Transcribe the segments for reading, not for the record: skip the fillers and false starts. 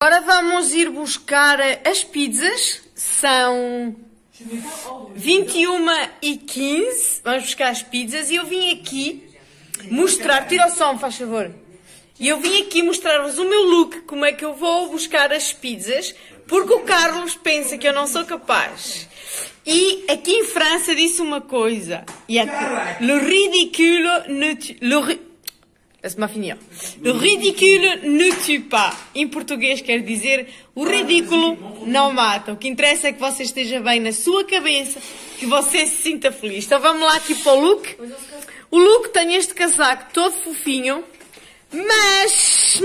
Agora vamos ir buscar as pizzas, são 21h15, vamos buscar as pizzas e eu vim aqui mostrar, tira o som, faz favor, e eu vim aqui mostrar-vos o meu look, como é que eu vou buscar as pizzas, porque o Carlos pensa que eu não sou capaz. E aqui em França disse uma coisa, le ridicule ne tue pas. Le ridicule ne tue pas. Em português quer dizer o ridículo não mata. O que interessa é que você esteja bem na sua cabeça, que você se sinta feliz. Então vamos lá aqui para o look. O look tem este casaco todo fofinho, mas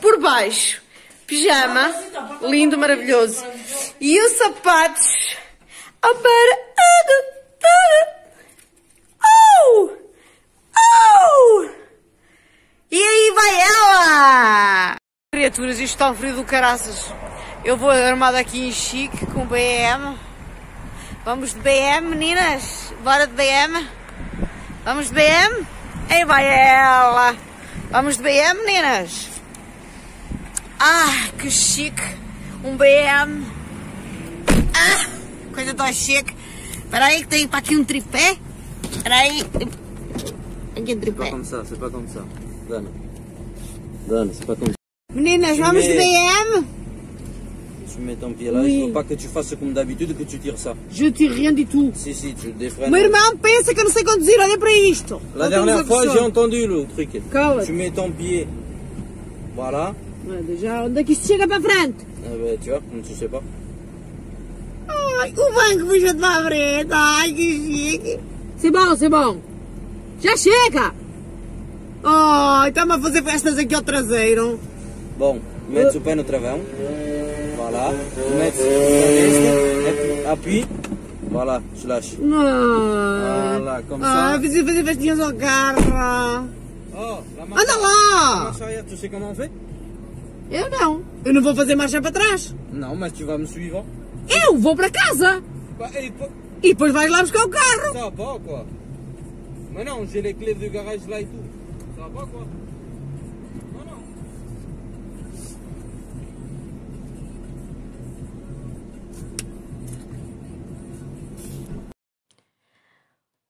por baixo, pijama, lindo, maravilhoso. E os sapatos E aí vai ela! Criaturas, isto está um frio do caraças. Eu vou armada aqui em chique com BM. Vamos de BM, meninas! Bora de BM! Vamos de BM? Aí vai ela! Vamos de BM, meninas! Ah, que chique! Um BM! Ah, coisa tão chique! Espera aí que tem para aqui um tripé! Espera aí! Aqui um tripé! Você pode começar! Dana, c'est pas comme ça. Meninas, vamos de BM? Tu mets ton pied là, oui. Je veux pas que tu fasses comme d'habitude que tu tires ça. Je tire rien du tout. Si, tu défraînes. Meu irmão pensa que eu não sei conduzir, olha para isto. La dernière fois, j'ai entendu le truc. Tu mets ton pied. Voilà. Onde é que isto chega para frente? Tu vois, tu sais pas. Ai, o banco puxa de para a frente. Ai, que chique. C'est bon. Já chega. Oh, estamos a fazer festas aqui ao traseiro. Bom, metes o pé no travão. Vá lá. Metes a pé. Vá lá, relaxa. Vá lá, como ça. Ah, preciso fazer festinhas ao carro. Anda lá. Tu sei como fazer? Eu não. Eu não vou fazer marcha para trás. Não, mas tu vais me seguir. Eu vou para casa. E depois vais lá buscar o carro. Tá bom, quoi. Mas não, j'ai les clés de garagem lá e tudo.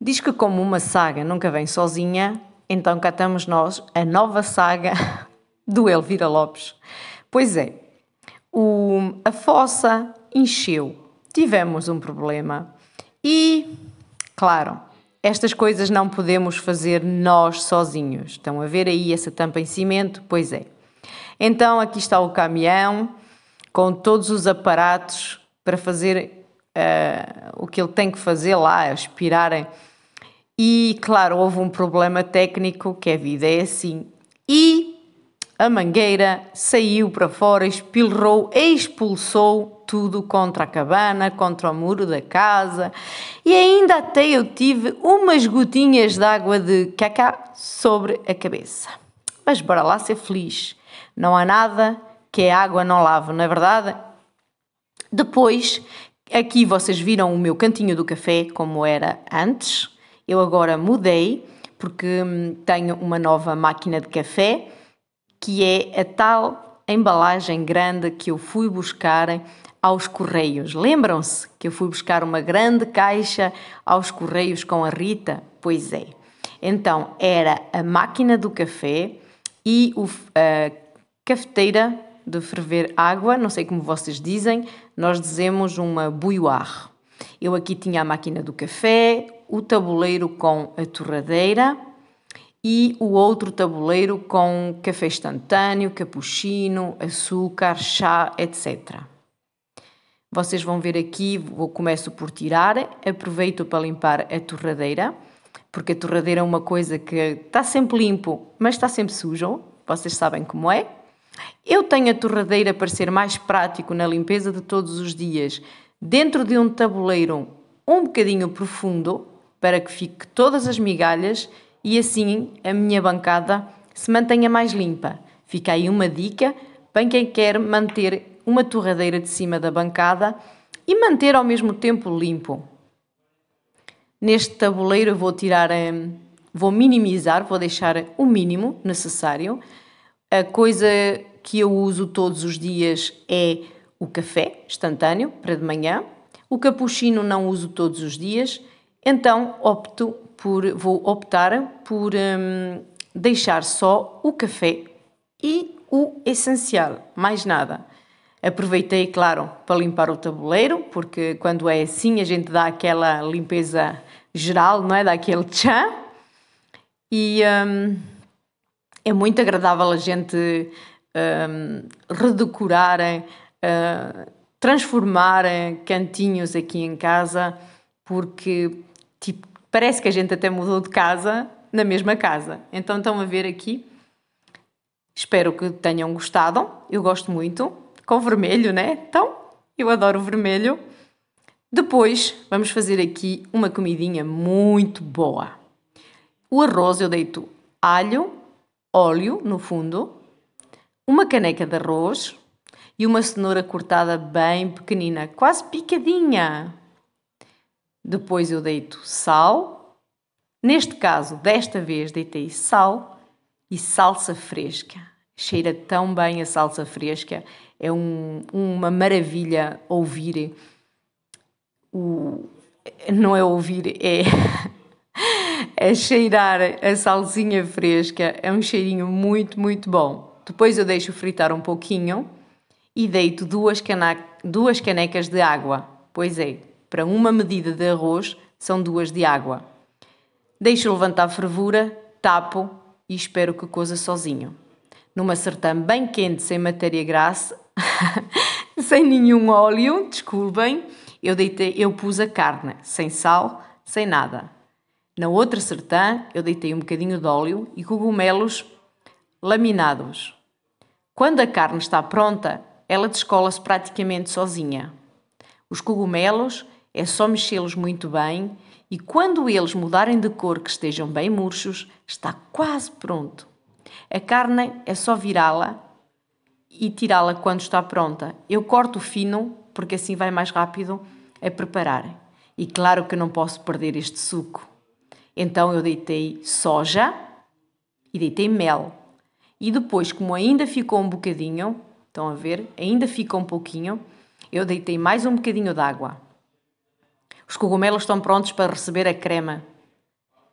Diz que como uma saga nunca vem sozinha, então cá estamos nós, a nova saga do Elvira Lopes. Pois é, a fossa encheu, tivemos um problema e, claro, estas coisas não podemos fazer nós sozinhos. Estão a ver aí essa tampa em cimento? Pois é. Então aqui está o camião com todos os aparatos para fazer o que ele tem que fazer lá, aspirar. E claro, houve um problema técnico, que a vida é assim. E a mangueira saiu para fora, espilrou, expulsou tudo contra a cabana, contra o muro da casa, e ainda até eu tive umas gotinhas de água de cacá sobre a cabeça. Mas bora lá ser feliz. Não há nada que a água não lave, não é verdade? Depois, aqui vocês viram o meu cantinho do café como era antes. Eu agora mudei porque tenho uma nova máquina de café, que é a tal embalagem grande que eu fui buscar aos Correios. Lembram-se que eu fui buscar uma grande caixa aos Correios com a Rita? Pois é. Então, era a máquina do café e a cafeteira de ferver água, não sei como vocês dizem, nós dizemos uma bouilloire. Eu aqui tinha a máquina do café, o tabuleiro com a torradeira e o outro tabuleiro com café instantâneo, cappuccino, açúcar, chá, etc. Vocês vão ver aqui, começo por tirar, aproveito para limpar a torradeira, porque a torradeira é uma coisa que está sempre limpo, mas está sempre sujo, vocês sabem como é. Eu tenho a torradeira para ser mais prático na limpeza de todos os dias, dentro de um tabuleiro um bocadinho profundo, para que fique todas as migalhas e assim a minha bancada se mantenha mais limpa. Fica aí uma dica para quem quer manter uma torradeira de cima da bancada e manter ao mesmo tempo limpo. Neste tabuleiro eu vou tirar, vou minimizar, vou deixar o mínimo necessário. A coisa que eu uso todos os dias é o café instantâneo para de manhã. O cappuccino não uso todos os dias, então vou optar por deixar só o café e o essencial, mais nada. Aproveitei, claro, para limpar o tabuleiro, porque quando é assim a gente dá aquela limpeza geral, não é? Dá aquele tchan. E é muito agradável a gente redecorar, transformar cantinhos aqui em casa, porque tipo, parece que a gente até mudou de casa na mesma casa. Então estão a ver aqui. Espero que tenham gostado. Eu gosto muito. Com vermelho, né? Então, eu adoro vermelho. Depois, vamos fazer aqui uma comidinha muito boa. O arroz eu deito alho, óleo no fundo, uma caneca de arroz e uma cenoura cortada bem pequenina, quase picadinha. Depois eu deito sal. Neste caso, desta vez, deitei sal e salsa fresca. Cheira tão bem a salsa fresca. É uma maravilha ouvir, não é ouvir, é cheirar a salsinha fresca, é um cheirinho muito, muito bom. Depois eu deixo fritar um pouquinho e deito duas canecas de água, pois é, para uma medida de arroz são 2 de água. Deixo levantar a fervura, tapo e espero que coza sozinho. Numa sertã bem quente, sem matéria grassa, sem nenhum óleo, desculpem, eu pus a carne, sem sal, sem nada. Na outra sertã, eu deitei um bocadinho de óleo e cogumelos laminados. Quando a carne está pronta, ela descola-se praticamente sozinha. Os cogumelos, é só mexê-los muito bem e quando eles mudarem de cor, que estejam bem murchos, está quase pronto. A carne é só virá-la e tirá-la quando está pronta. Eu corto fino, porque assim vai mais rápido a preparar. E claro que não posso perder este suco. Então eu deitei soja e deitei mel. E depois, como ainda ficou um bocadinho, estão a ver? Ainda fica um pouquinho, eu deitei mais um bocadinho de água. Os cogumelos estão prontos para receber a crema.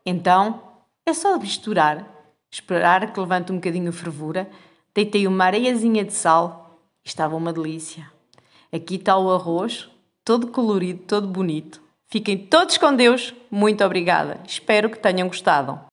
Então, é só misturar. Esperar que levante um bocadinho de fervura, deitei uma areiazinha de sal e estava uma delícia. Aqui está o arroz, todo colorido, todo bonito. Fiquem todos com Deus, muito obrigada. Espero que tenham gostado.